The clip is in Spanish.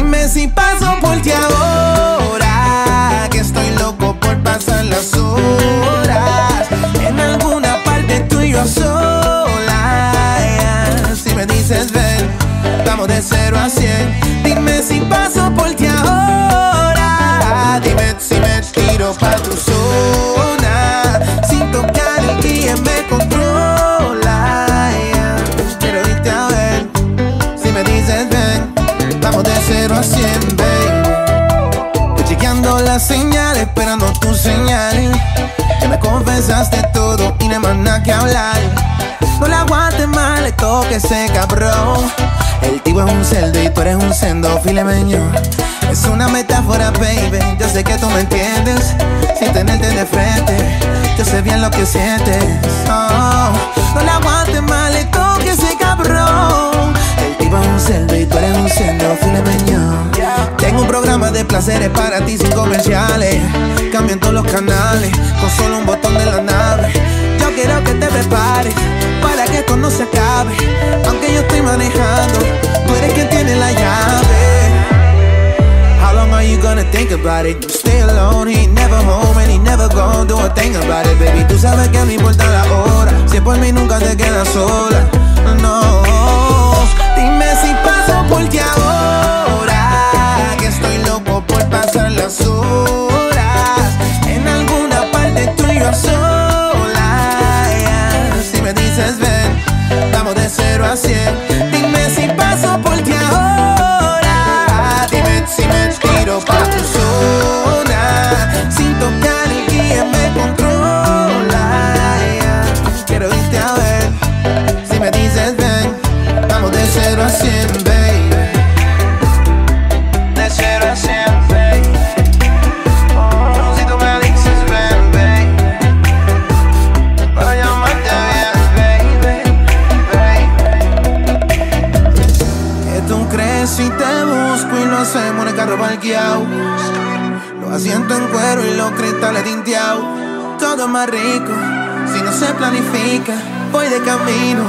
Dime si paso por ti ahora, que estoy loco por pasar las horas en alguna parte tú y yo sola. Si me dices ven, vamos de 0 a 100. Dime si paso por ti ahora, dime si me tiro pa' tu zona, sin tocar el guía me controla. Quiero irte a ver, si me dices ven, vamos de 0 a 100, baby. Estoy chequeando las señales, esperando tu señal. Ya me confesaste todo y no hay más nada que hablar. No le aguantes más, le toque ese cabrón. El tipo es un cerdo y tú eres un sendo filemeño. Es una metáfora, baby, yo sé que tú me entiendes. Sin tenerte de frente, yo sé bien lo que sientes. Oh, no le aguantes más, le toque ese cabrón. El tipo es un cerdo y tú eres un sendo filemeño. Tengo un programa de placeres para ti sin comerciales. Cambian todos los canales con solo un botón de la nave. Yo quiero que te prepares para que esto no se acabe. Aunque yo estoy manejando, tú eres quien tiene la llave. How long are you gonna think about it? You stay alone, he never home and he never gonna do a thing about it. Baby, tú sabes que no importa la hora, si por mí nunca te quedas sola. No, dime si paso por ti ahora, que estoy loco por pasar las horas en alguna parte tuya sola. Ven, vamos de 0 a 100. Dime si paso por ti ahora, dime si me tiro pa' tu zona, sin tocar el guía me controla. Quiero irte a ver, si me dices ven, vamos de 0 a 100, baby. De 0 a 100, baby. Oh, si tú me dices ven, baby, para llamarte a ver. Si te busco y lo hacemos en el carro parqueado, los asientos en cuero y los cristales tinteados. Todo más rico si no se planifica. Voy de camino.